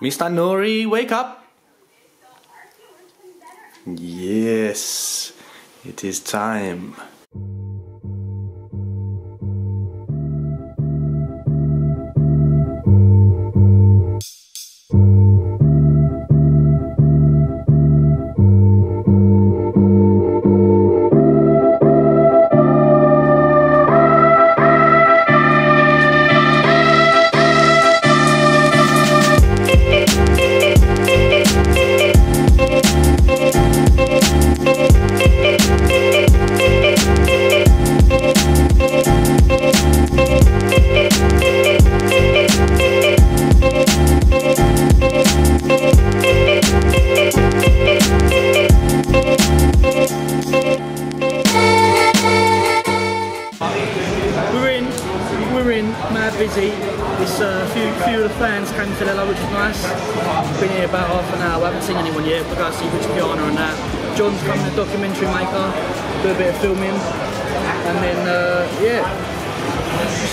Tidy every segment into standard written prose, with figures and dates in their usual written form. Mr. Nori, wake up! Yes, it is time. Busy. This few of the fans came to Lella, which is nice. Been here about half an hour. I haven't seen anyone yet. We're going to see Rich and that. John's coming, the documentary maker. Do a bit of filming, and then yeah,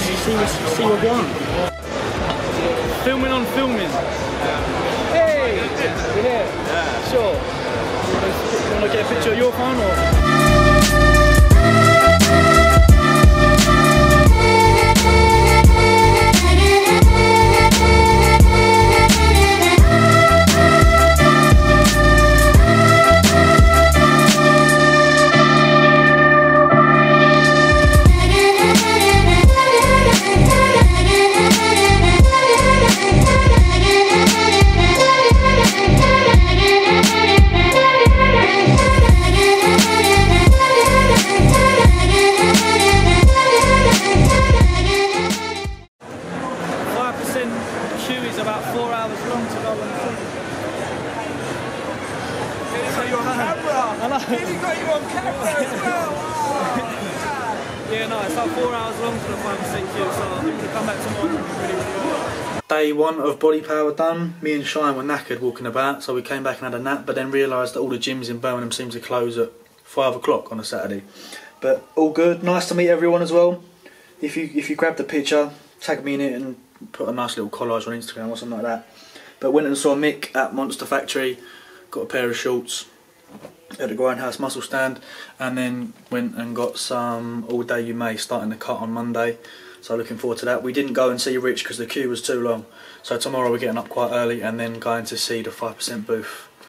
see what we want. Filming on filming. Hey, you here? Yeah. Sure. You want to get a picture of your phone or? Yeah, no, it's about 4 hours long for the 5% queue, so I think we'll come back tomorrow. Really. Day one of Bodypower done. Me and Shine were knackered walking about, so we came back and had a nap, but then realised that all the gyms in Birmingham seem to close at 5 o'clock on a Saturday. But all good. Nice to meet everyone as well. If you grab the picture, tag me in it and put a nice little collage on Instagram or something like that. But went and saw Mick at Monster Factory. Got a pair of shorts at the Grindhouse Muscle Stand, and then went and got some All Day You May, starting the cut on Monday, so looking forward to that. We didn't go and see Rich because the queue was too long, so tomorrow we're getting up quite early and then going to see the 5% booth.